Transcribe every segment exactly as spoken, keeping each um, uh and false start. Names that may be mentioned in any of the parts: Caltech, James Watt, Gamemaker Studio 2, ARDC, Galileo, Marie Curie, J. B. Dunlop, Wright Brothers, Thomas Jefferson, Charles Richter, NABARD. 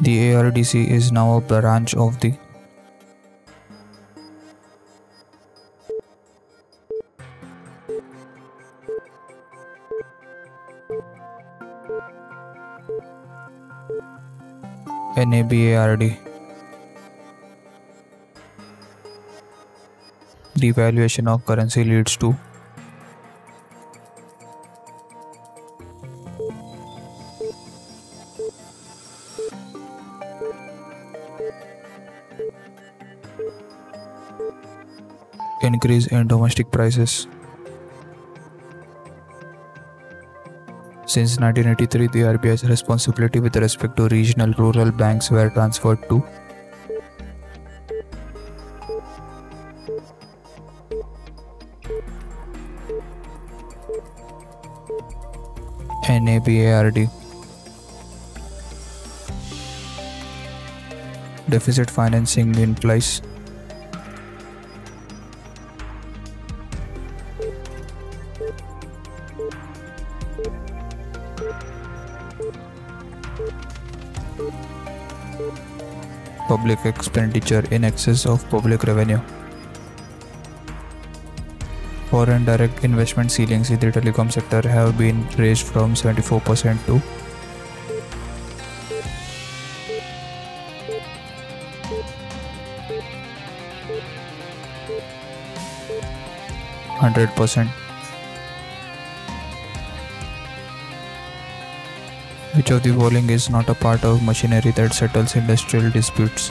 The A R D C is now a branch of the NABARD. Devaluation of currency leads to increase in domestic prices. Since nineteen eighty-three, the R B I's responsibility with respect to regional rural banks were transferred to NABARD. Deficit financing implies public expenditure in excess of public revenue. Foreign direct investment ceilings in the telecom sector have been raised from seventy-four percent to one hundred percent, which of the following is not a part of machinery that settles industrial disputes?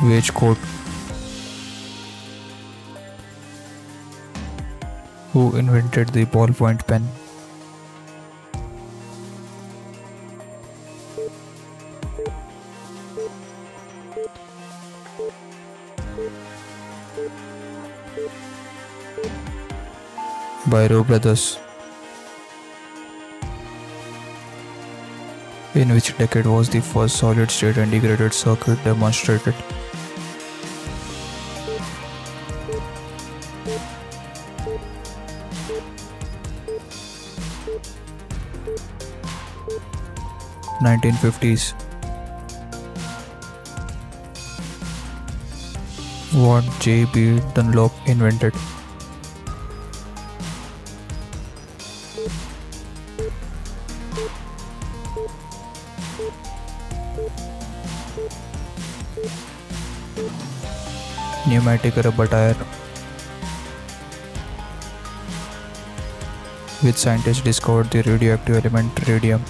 Wage code. Who invented the ballpoint pen? By Wright Brothers. In which decade was the first solid-state integrated circuit demonstrated? nineteen fifties. What J. B. Dunlop invented? Pneumatic rubber tire. Which scientist discovered the radioactive element radium?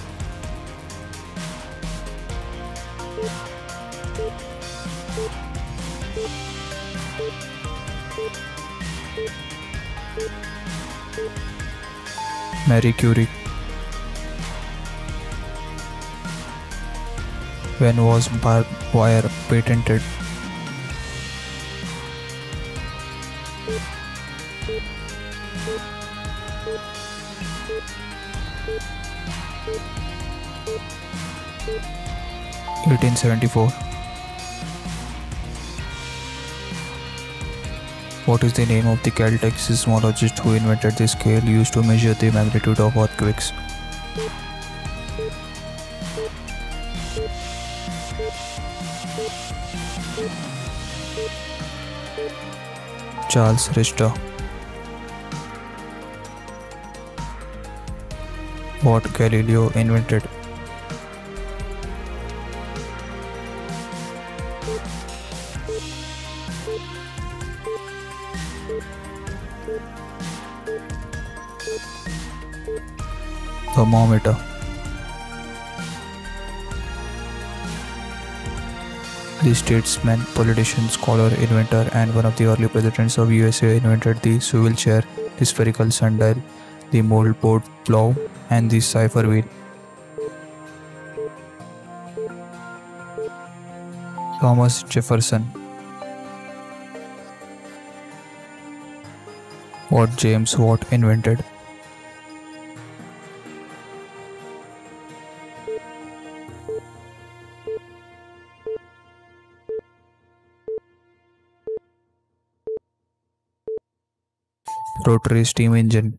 Marie Curie. When was barbed wire patented? eighteen seventy-four. What is the name of the Caltech seismologist who invented the scale used to measure the magnitude of earthquakes? Charles Richter. What Galileo invented? Thermometer. The statesman, politician, scholar, inventor, and one of the early presidents of U S A invented the swivel chair, the spherical sundial, the moldboard plow, and the cipher wheel. Thomas Jefferson. What James Watt invented? rotary steam engine.